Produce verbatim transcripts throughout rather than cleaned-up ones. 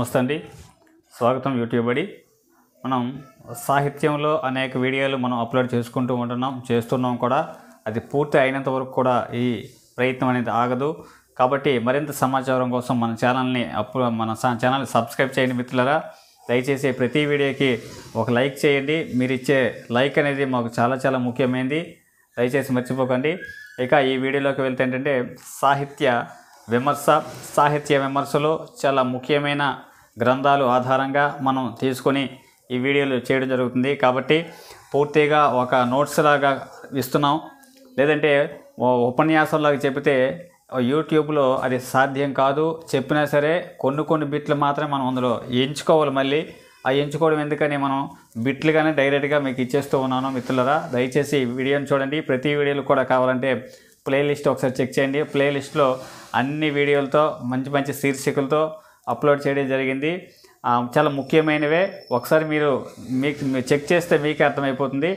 నమస్తే అండి, స్వాగతం యూట్యూబ్ అడి. మనం సాహిత్యంలో అనేక వీడియోలు మనం అప్లోడ్ చేసుకుంటూ ఉంటున్నాం, చేస్తున్నాం కూడా. అది పూర్తి అయినంత వరకు కూడా ఈ ప్రయత్నం అనేది ఆగదు. కాబట్టి మరింత సమాచారం కోసం మన ఛానల్ని అప్లో మన ఛానల్ సబ్స్క్రైబ్ చేయండి మిత్రులారా. దయచేసి ప్రతి వీడియోకి ఒక లైక్ చేయండి. మీరు ఇచ్చే లైక్ అనేది మాకు చాలా చాలా ముఖ్యమైనది, దయచేసి మర్చిపోకండి. ఇక ఈ వీడియోలోకి వెళ్తే ఏంటంటే సాహిత్య విమర్శ. సాహిత్య విమర్శలో చాలా ముఖ్యమైన గ్రంథాలు ఆధారంగా మనం తీసుకొని ఈ వీడియోలు చేయడం జరుగుతుంది. కాబట్టి పూర్తిగా ఒక నోట్స్ లాగా ఇస్తున్నాం, లేదంటే ఉపన్యాసంలాగా చెబితే యూట్యూబ్లో అది సాధ్యం కాదు. చెప్పినా సరే కొన్ని కొన్ని బిట్లు మాత్రమే మనం అందులో ఎంచుకోవాలి. మళ్ళీ ఆ ఎంచుకోవడం ఎందుకని మనం బిట్లుగానే డైరెక్ట్గా మీకు ఇచ్చేస్తూ ఉన్నాను మిత్రులరా. దయచేసి వీడియోని చూడండి. ప్రతి వీడియోలు కూడా కావాలంటే ప్లేలిస్ట్ ఒకసారి చెక్ చేయండి. ప్లేలిస్ట్లో అన్ని వీడియోలతో మంచి మంచి శీర్షికలతో అప్లోడ్ చేయడం జరిగింది. చాలా ముఖ్యమైనవే ఒకసారి మీరు మీకు చెక్ చేస్తే మీకే అర్థమైపోతుంది.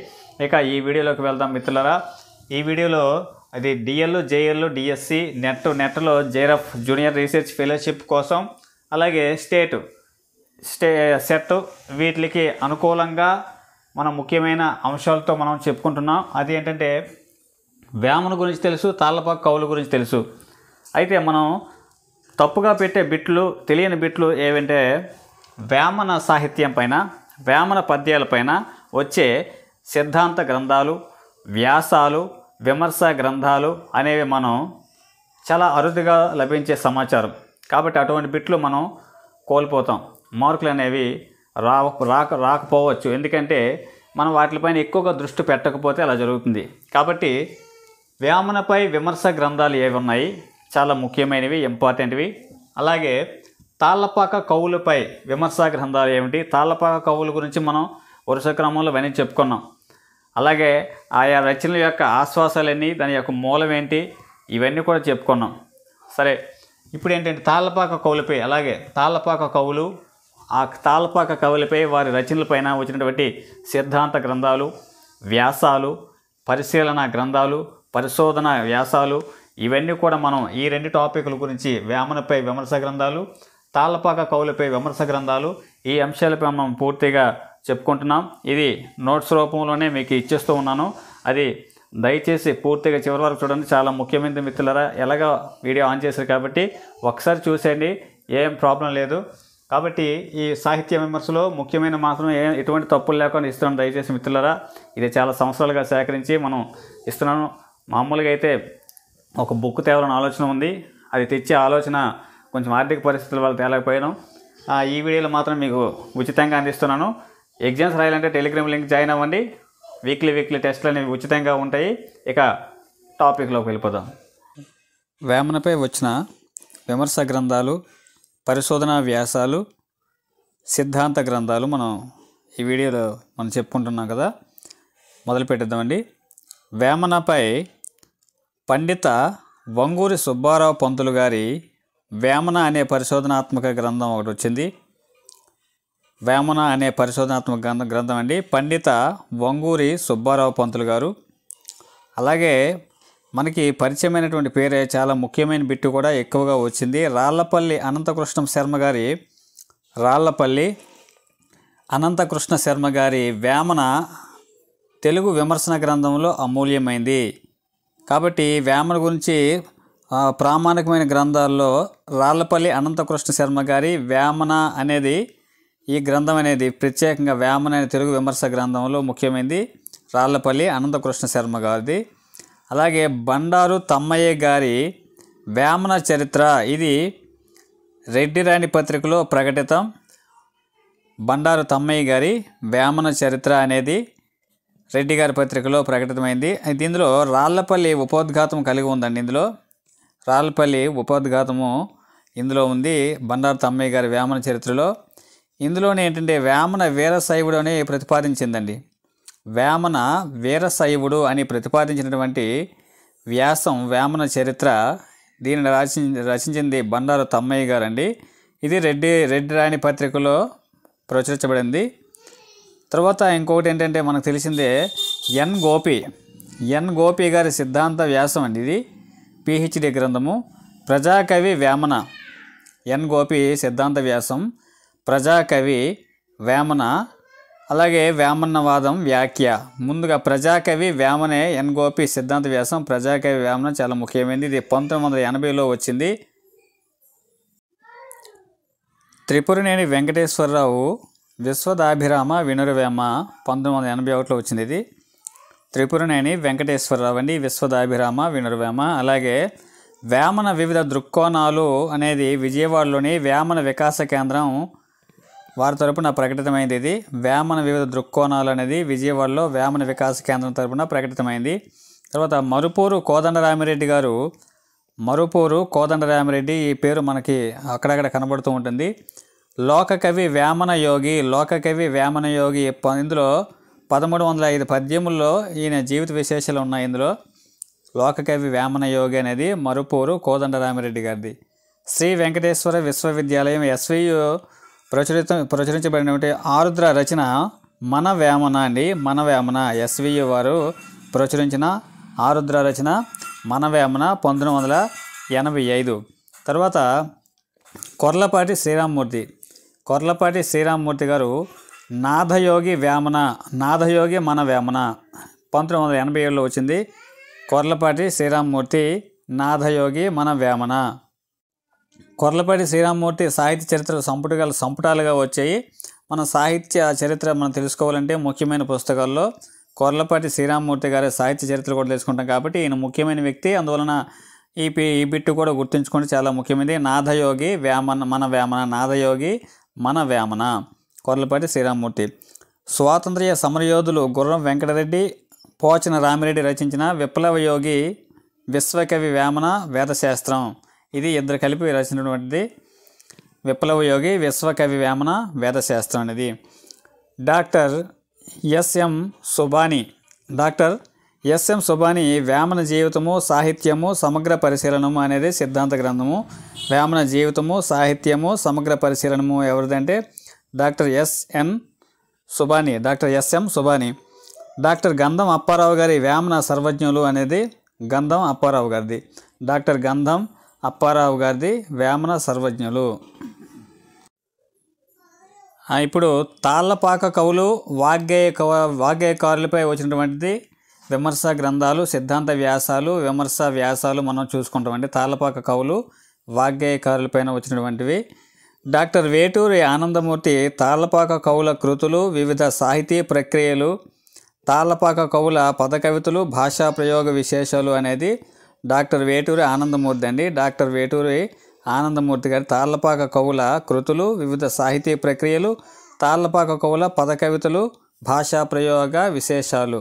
ఇక ఈ వీడియోలోకి వెళ్దాం మిత్రులరా. ఈ వీడియోలో అది డిఎల్, జేఎల్, డిఎస్సి, నెట్ నెట్లో జేరఫ్ జూనియర్ రీసెర్చ్ ఫెలోషిప్ కోసం, అలాగే స్టేట్ స్టే సెట్ వీటికి అనుకూలంగా మన ముఖ్యమైన అంశాలతో మనం చెప్పుకుంటున్నాం. అది ఏంటంటే వేమన గురించి తెలుసు, తాళ్ళపాకు కవుల గురించి తెలుసు. అయితే మనం తప్పుగా పెట్టే బిట్లు, తెలియని బిట్లు ఏవంటే వేమన సాహిత్యం పైన, వేమన పద్యాలపైన వచ్చే సిద్ధాంత గ్రంథాలు, వ్యాసాలు, విమర్శ గ్రంథాలు అనేవి మనం చాలా అరుదుగా లభించే సమాచారం. కాబట్టి అటువంటి బిట్లు మనం కోల్పోతాం, మార్కులు అనేవి రా రాక రాకపోవచ్చు. ఎందుకంటే మనం వాటిపైన ఎక్కువగా దృష్టి పెట్టకపోతే అలా జరుగుతుంది. కాబట్టి వేమనపై విమర్శ గ్రంథాలు ఏవి ఉన్నాయి, చాలా ముఖ్యమైనవి, ఇంపార్టెంట్వి. అలాగే తాళ్ళపాక కవులపై విమర్శా గ్రంథాలు ఏమిటి, తాళ్ళపాక కవుల గురించి మనం వరుస క్రమంలో ఇవన్నీ చెప్పుకున్నాం. అలాగే ఆయా రచనల యొక్క ఆశ్వాసాలన్నీ, దాని యొక్క మూలం ఏంటి, ఇవన్నీ కూడా చెప్పుకున్నాం. సరే, ఇప్పుడు ఏంటంటే తాళ్ళపాక కవులపై, అలాగే తాళ్ళపాక కవులు, ఆ తాళ్ళపాక కవులపై వారి రచనలపైన వచ్చినటువంటి సిద్ధాంత గ్రంథాలు, వ్యాసాలు, పరిశీలన గ్రంథాలు, పరిశోధన వ్యాసాలు, ఇవన్నీ కూడా మనం ఈ రెండు టాపిక్ల గురించి, వేమనపై విమర్శ గ్రంథాలు, తాళ్ళపాక కవులపై విమర్శ గ్రంథాలు, ఈ అంశాలపై మనం పూర్తిగా చెప్పుకుంటున్నాం. ఇది నోట్స్ రూపంలోనే మీకు ఇచ్చేస్తూ ఉన్నాను. అది దయచేసి పూర్తిగా చివరి వరకు చూడండి, చాలా ముఖ్యమైన మిత్రులరా. ఎలాగ వీడియో ఆన్ చేశారు కాబట్టి ఒకసారి చూసేయండి, ఏం ప్రాబ్లం లేదు. కాబట్టి ఈ సాహిత్య విమర్శలో ముఖ్యమైన మాత్రం ఏ ఎటువంటి తప్పులు లేకుండా ఇస్తున్నాను దయచేసి మిత్రులరా. ఇది చాలా సంవత్సరాలుగా సేకరించి మనం ఇస్తున్నాను. మామూలుగా అయితే ఒక బుక్ తేవాలని ఆలోచన ఉంది, అది తెచ్చే ఆలోచన కొంచెం ఆర్థిక పరిస్థితుల వల్ల తేలేకపోయాను. ఈ వీడియోలో మాత్రం మీకు ఉచితంగా అందిస్తున్నాను. ఎగ్జామ్స్ రాయాలంటే టెలిగ్రామ్ లింక్ జాయిన్ అవ్వండి. వీక్లీ వీక్లీ టెస్ట్లు అనేవి ఉచితంగా ఉంటాయి. ఇక టాపిక్లోకి వెళ్ళిపోదాం. వేమనపై వచ్చిన విమర్శ గ్రంథాలు, పరిశోధనా వ్యాసాలు, సిద్ధాంత గ్రంథాలు మనం ఈ వీడియోలో మనం చెప్పుకుంటున్నాం కదా, మొదలు పెట్టేద్దామండి. వేమనపై పండిత వంగూరి సుబ్బారావు పంతులు గారి వేమన అనే పరిశోధనాత్మక గ్రంథం ఒకటి వచ్చింది. వేమన అనే పరిశోధనాత్మక గ్రంథం గ్రంథం అండి, పండిత వంగూరి సుబ్బారావు పంతులు గారు. అలాగే మనకి పరిచయమైనటువంటి పేరే, చాలా ముఖ్యమైన బిట్టు కూడా ఎక్కువగా వచ్చింది, రాళ్లపల్లి అనంతకృష్ణ శర్మ గారి రాళ్లపల్లి అనంతకృష్ణ శర్మ గారి వేమన తెలుగు విమర్శన గ్రంథంలో అమూల్యమైంది. కాబట్టి వేమన గురించి ప్రామాణికమైన గ్రంథాల్లో రాళ్లపల్లి అనంతకృష్ణ శర్మ గారి వేమన అనేది, ఈ గ్రంథం అనేది ప్రత్యేకంగా వేమన అనే తెలుగు విమర్శ గ్రంథంలో ముఖ్యమైనది రాళ్లపల్లి అనంతకృష్ణ శర్మ గారిది. అలాగే బండారు తమ్మయ్య గారి వేమన చరిత్ర, ఇది రెడ్డిరాణి పత్రికలో ప్రకటితం. బండారు తమ్మయ్య గారి వేమన చరిత్ర అనేది రెడ్డి గారి పత్రికలో ప్రకటితమైంది. అయితే ఇందులో రాళ్లపల్లి ఉపోద్ఘాతం కలిగి ఉందండి, ఇందులో రాళ్లపల్లి ఉపోద్ఘాతము ఇందులో ఉంది బండారు తమ్మయ్య గారి వేమన చరిత్రలో. ఇందులోనే ఏంటంటే వేమన వీరశైవుడు అని ప్రతిపాదించిందండి. వేమన వీరశైవుడు అని ప్రతిపాదించినటువంటి వ్యాసం వేమన చరిత్ర, దీనిని రచి రచించింది బండారు తమ్మయ్య గారు అండి. ఇది రెడ్డి రెడ్డిరాణి పత్రికలో ప్రచురించబడింది. తర్వాత ఇంకొకటి ఏంటంటే మనకు తెలిసిందే ఎన్ గోపి, ఎన్ గోపి గారి సిద్ధాంత వ్యాసం అండి, ఇది పిహెచ్డి గ్రంథము, ప్రజాకవి వేమన, ఎన్ గోపి సిద్ధాంత వ్యాసం. ప్రజాకవి వేమన అలాగే వేమనవాదం వ్యాఖ్య. ముందుగా ప్రజాకవి వేమనే ఎన్ గోపి సిద్ధాంత వ్యాసం ప్రజాకవి వేమన చాలా ముఖ్యమైనది. ఇది పంతొమ్మిది వందల ఎనభైలో వచ్చింది. త్రిపురనేని వెంకటేశ్వరరావు విశ్వదాభిరామ వినురవేమ పంతొమ్మిది వందల ఎనభై ఒకటిలో వచ్చింది. ఇది త్రిపురనేని వెంకటేశ్వరరావు అండి విశ్వదాభిరామ వినురవేమ. అలాగే వేమన వివిధ దృక్కోణాలు అనేది విజయవాడలోని వేమన వికాస కేంద్రం వారి తరపున ప్రకటితమైంది. ఇది వేమన వివిధ దృక్కోణాలు అనేది విజయవాడలో వేమన వికాస కేంద్రం తరపున ప్రకటితమైంది. తర్వాత మరుపూరు కోదండరామిరెడ్డి గారు మరుపూరు కోదండరామిరెడ్డి ఈ పేరు మనకి అక్కడక్కడ కనబడుతూ ఉంటుంది. లోకకవి వేమన యోగి లోకకవి వేమన యోగి ఇందులో పదమూడు వందల ఐదు పద్యముల్లో ఈయన జీవిత విశేషాలు ఉన్నాయి. ఇందులో లోకకవి వేమన యోగి అనేది మరుపూరు కోదండరామిరెడ్డి గారిది. శ్రీ వెంకటేశ్వర విశ్వవిద్యాలయం ఎస్వియు ప్రచురిత ప్రచురించబడినటువంటి ఆరుద్ర రచన మన వేమన అండి మన వేమన ఎస్వియు వారు ప్రచురించిన ఆరుద్ర రచన మన వేమన పంతొమ్మిది వందల ఎనభై ఐదు. తర్వాత కొర్లపాటి శ్రీరామమూర్తి కొర్లపాటి శ్రీరామమూర్తి గారు నాదయోగి వేమన నాదయోగి మన వేమన పంతొమ్మిది వందల ఎనభై ఏడులో వచ్చింది. కొర్లపాటి శ్రీరామమూర్తి నాదయోగి మన వేమన. కొర్లపాటి శ్రీరామమూర్తి సాహిత్య చరిత్ర సంపుటగా సంపుటాలుగా వచ్చాయి. మన సాహిత్య చరిత్ర మనం తెలుసుకోవాలంటే ముఖ్యమైన పుస్తకాల్లో కొర్లపాటి శ్రీరామమూర్తి గారి సాహిత్య చరిత్ర కూడా తెలుసుకుంటాం. కాబట్టి ఈయన ముఖ్యమైన వ్యక్తి, అందువలన ఈ ఈ బిట్టు కూడా గుర్తుంచుకుంటే చాలా ముఖ్యమైనది. నాదయోగి వేమన మన వేమన నాదయోగి మన వేమన కొర్లపాటి శ్రీరామమూర్తి. స్వాతంత్ర్య సమరయోధులు గుర్రం వెంకటరెడ్డి పోచన రామిరెడ్డి రచించిన విప్లవయోగి విశ్వకవి వేమన వేదశాస్త్రం ఇది ఇద్దరు కలిపి రచించినటువంటిది. విప్లవయోగి విశ్వకవి వేమన వేదశాస్త్రం అనేది. Doctor SM Subani doctor SM Subani Vemana జీవితము సాహిత్యము సమగ్ర పరిశీలనము అనేది సిద్ధాంత గ్రంథము. వేమన జీవితము సాహిత్యము సమగ్ర పరిశీలనము ఎవరిదంటే doctor SN Subani doctor SM Subani. Doctor Gandham Apparao గారి వేమన సర్వజ్ఞులు అనేది గంధం అప్పారావు గారిది డాక్టర్ గంధం అప్పారావు గారిది వేమన సర్వజ్ఞులు. ఇప్పుడు తాళ్ళపాక కవులు వాగ్గేయ కవ వాగ్గేయకారులపై వచ్చినటువంటిది విమర్శ గ్రంథాలు సిద్ధాంత వ్యాసాలు విమర్శ వ్యాసాలు మనం చూసుకుంటామండి. తాళ్ళపాక కవులు వాగ్గేయకారులపైన వచ్చినటువంటివి. డాక్టర్ వేటూరి ఆనందమూర్తి తాళ్ళపాక కవుల కృతులు వివిధ సాహితీ ప్రక్రియలు తాళ్ళపాక కవుల పదకవితలు భాషా ప్రయోగ విశేషాలు అనేది డాక్టర్ వేటూరి ఆనందమూర్తి అండి డాక్టర్ వేటూరి ఆనందమూర్తి గారి తాళ్ళపాక కవుల కృతులు వివిధ సాహితీ ప్రక్రియలు తాళ్ళపాక కవుల పదకవితలు భాషా ప్రయోగ విశేషాలు.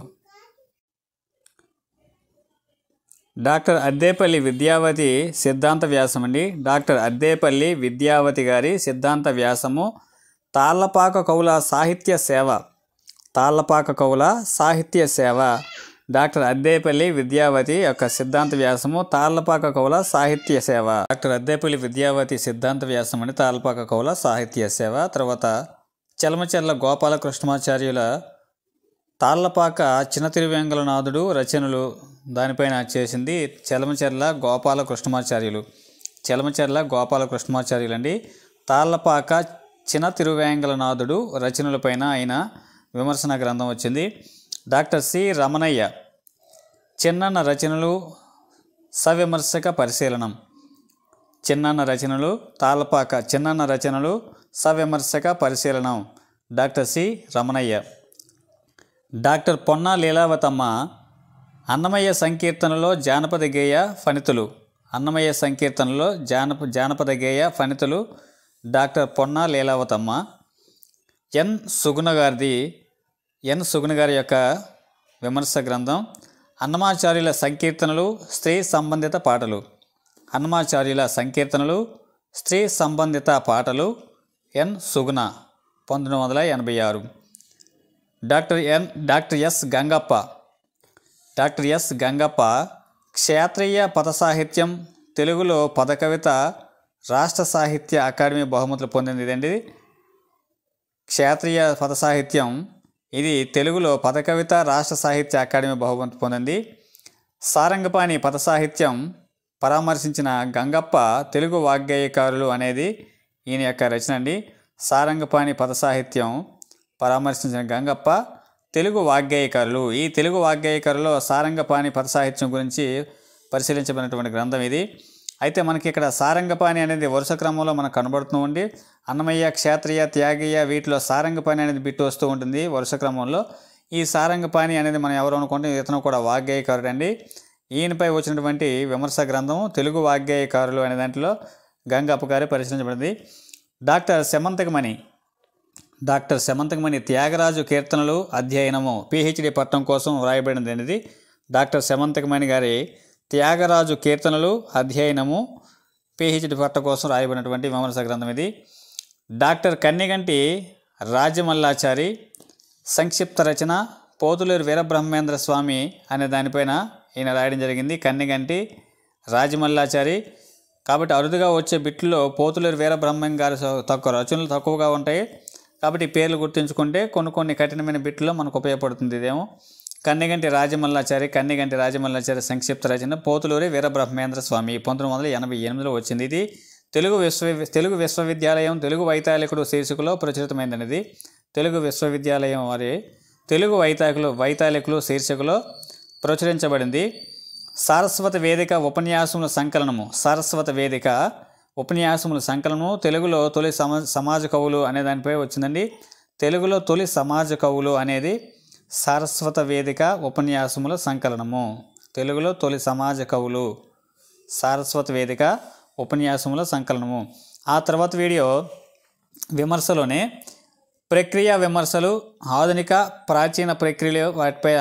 డాక్టర్ అద్దేపల్లి విద్యావతి సిద్ధాంత వ్యాసం అండి డాక్టర్ అద్దేపల్లి విద్యావతి గారి సిద్ధాంత వ్యాసము తాళ్ళపాక కవుల సాహిత్య సేవ తాళ్ళపాక కవుల సాహిత్య సేవ. డాక్టర్ అద్దేపల్లి విద్యావతి యొక్క సిద్ధాంత వ్యాసము తాళ్ళపాక కవుల సాహిత్య సేవ. డాక్టర్ అద్దేపల్లి విద్యావతి సిద్ధాంత వ్యాసం అని తాళ్ళపాక కవుల సాహిత్య సేవ. తర్వాత చెలమచెర్ల గోపాలకృష్ణమాచార్యుల తాళ్ళపాక చిన్న తిరువేంగళనాథుడు రచనలు దానిపైన చేసింది చెలమచెర్ల గోపాలకృష్ణమాచార్యులు చెలమచెర్ల గోపాలకృష్ణమాచార్యులు అండి. తాళ్ళపాక చిన్న తిరువేంగళనాథుడు రచనలపైన ఆయన విమర్శన గ్రంథం వచ్చింది. డాక్టర్ సి రమణయ్య చిన్నన్న రచనలు సవిమర్శక పరిశీలనం చిన్నన్న రచనలు తాళ్ళపాక చిన్నన్న రచనలు సవిమర్శక పరిశీలనం doctor C Ramanaiah. Doctor Ponna Leelavathamma Annamayya సంకీర్తనలో జానపద గేయ ఫణితులు అన్నమయ్య సంకీర్తనలో జానప జానపద గేయ ఫణితులు డాక్టర్ పొన్నా లీలావతమ్మ. ఎన్ సుగుణ గారిది ఎన్ సుగుణ గారి యొక్క విమర్శ గ్రంథం అన్నమాచార్యుల సంకీర్తనలు స్త్రీ సంబంధిత పాటలు అన్నమాచార్యుల సంకీర్తనలు స్త్రీ సంబంధిత పాటలు ఎన్ సుగుణ పంతొమ్మిది వందల ఎనభై ఆరు. Doctor N doctor S Gangappa doctor S Gangappa క్షేత్రీయ పద సాహిత్యం తెలుగులో పదకవిత రాష్ట్ర సాహిత్య అకాడమీ బహుమతులు పొందింది. ఇదండి క్షేత్రీయ పద సాహిత్యం ఇది తెలుగులో పదకవిత రాష్ట్ర సాహిత్య అకాడమీ బహుమతి పొందింది. సారంగపాణి పద సాహిత్యం పరామర్శించిన గంగప్ప తెలుగు వాగ్గేయకారులు అనేది ఈయన యొక్క రచన అండి. సారంగపాణి పద సాహిత్యం పరామర్శించిన గంగప్ప తెలుగు వాగ్గేయకారులు. ఈ తెలుగు వాగ్గేయకారులో సారంగపాణి పద సాహిత్యం గురించి పరిశీలించబడినటువంటి గ్రంథం ఇది. అయితే మనకి ఇక్కడ సారంగపాణి అనేది వరుస క్రమంలో మనకు కనబడుతూ ఉండి అన్నమయ్య, క్షేత్రీయ, త్యాగయ్య వీటిలో సారంగపాణి అనేది బిట్టు వస్తూ ఉంటుంది వరుస క్రమంలో. ఈ సారంగపాణి అనేది మనం ఎవరు అనుకుంటే ఇతను కూడా వాగ్గేయకారుడు అండి. ఈయనపై వచ్చినటువంటి విమర్శ గ్రంథం తెలుగు వాగ్గేయకారులు అనే దాంట్లో గంగప్ప గారి పరిశీలించబడింది. డాక్టర్ శమంతకమణి డాక్టర్ శమంతకమణి త్యాగరాజు కీర్తనలు అధ్యయనము పిహెచ్డి పట్టం కోసం వ్రాయబడినది అనేది డాక్టర్ శమంతకమణి గారి త్యాగరాజు కీర్తనలు అధ్యయనము పిహెచ్డి పట్టం కోసం రాయబడినటువంటి విమర్శ గ్రంథం ఇది. డాక్టర్ కన్నిగంటి రాజమల్లాచారి సంక్షిప్త రచన పోతులూరి వీరబ్రహ్మేంద్ర స్వామి అనే దానిపైన ఈయన రాయడం జరిగింది. కన్నిగంటి రాజమల్లాచారి కాబట్టి అరుదుగా వచ్చే బిట్లో పోతులూరి వీరబ్రహ్మం గారి తక్కువ రచనలు తక్కువగా ఉంటాయి కాబట్టి పేర్లు గుర్తుంచుకుంటే కొన్ని కొన్ని కఠినమైన బిట్లో మనకు ఉపయోగపడుతుంది. ఇదేమో కన్నిగంటి రాజమల్లాచారి కన్నిగంటి రాజమల్లాచారి సంక్షిప్త రచన పోతులూరి వీరబ్రహ్మేంద్ర స్వామి పంతొమ్మిది వందల ఎనభై ఎనిమిదిలో వచ్చింది. ఇది తెలుగు విశ్వ తెలుగు విశ్వవిద్యాలయం తెలుగు వైతాళికుడు శీర్షికలో ప్రచురితమైనది. తెలుగు విశ్వవిద్యాలయం వారి తెలుగు వైతాళికులు వైతాళికులు శీర్షికలో ప్రచురించబడింది. సారస్వత వేదిక ఉపన్యాసముల సంకలనము సారస్వత వేదిక ఉపన్యాసముల సంకలనము తెలుగులో తొలి సమా సమాజ కవులు అనే దానిపై వచ్చిందండి. తెలుగులో తొలి సమాజ కవులు అనేది సారస్వత వేదిక ఉపన్యాసముల సంకలనము. తెలుగులో తొలి సమాజ కవులు సారస్వత వేదిక ఉపన్యాసముల సంకలనము. ఆ తర్వాత వీడియో విమర్శలోనే ప్రక్రియ విమర్శలు ఆధునిక ప్రాచీన ప్రక్రియలు వాటిపై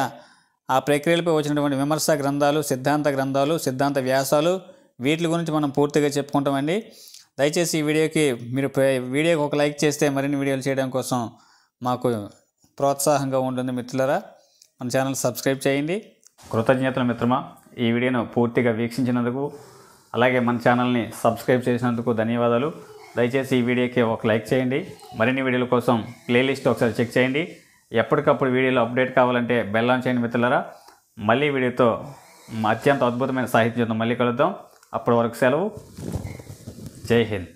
ఆ ప్రక్రియలపై వచ్చినటువంటి విమర్శ గ్రంథాలు సిద్ధాంత గ్రంథాలు సిద్ధాంత వ్యాసాలు వీటి గురించి మనం పూర్తిగా చెప్పుకుంటామండి. దయచేసి ఈ వీడియోకి మీరు వీడియోకి ఒక లైక్ చేస్తే మరిన్ని వీడియోలు చేయడం కోసం మాకు ప్రోత్సాహంగా ఉంటుంది మిత్రులారా. మన ఛానల్ సబ్స్క్రైబ్ చేయండి. కృతజ్ఞతలు మిత్రమా, ఈ వీడియోను పూర్తిగా వీక్షించినందుకు అలాగే మన ఛానల్ని సబ్స్క్రైబ్ చేసినందుకు ధన్యవాదాలు. దయచేసి ఈ వీడియోకి ఒక లైక్ చేయండి. మరిన్ని వీడియోల కోసం ప్లేలిస్ట్ ఒకసారి చెక్ చేయండి. ఎప్పటికప్పుడు వీడియోలో అప్డేట్ కావాలంటే బెల్ ఆన్ చేయండి మిత్రులారా. మళ్ళీ వీడియోతో అత్యంత అద్భుతమైన సాహిత్యంతో మళ్ళీ కలుద్దాం. అప్పటి వరకు సెలవు. జై హింద్.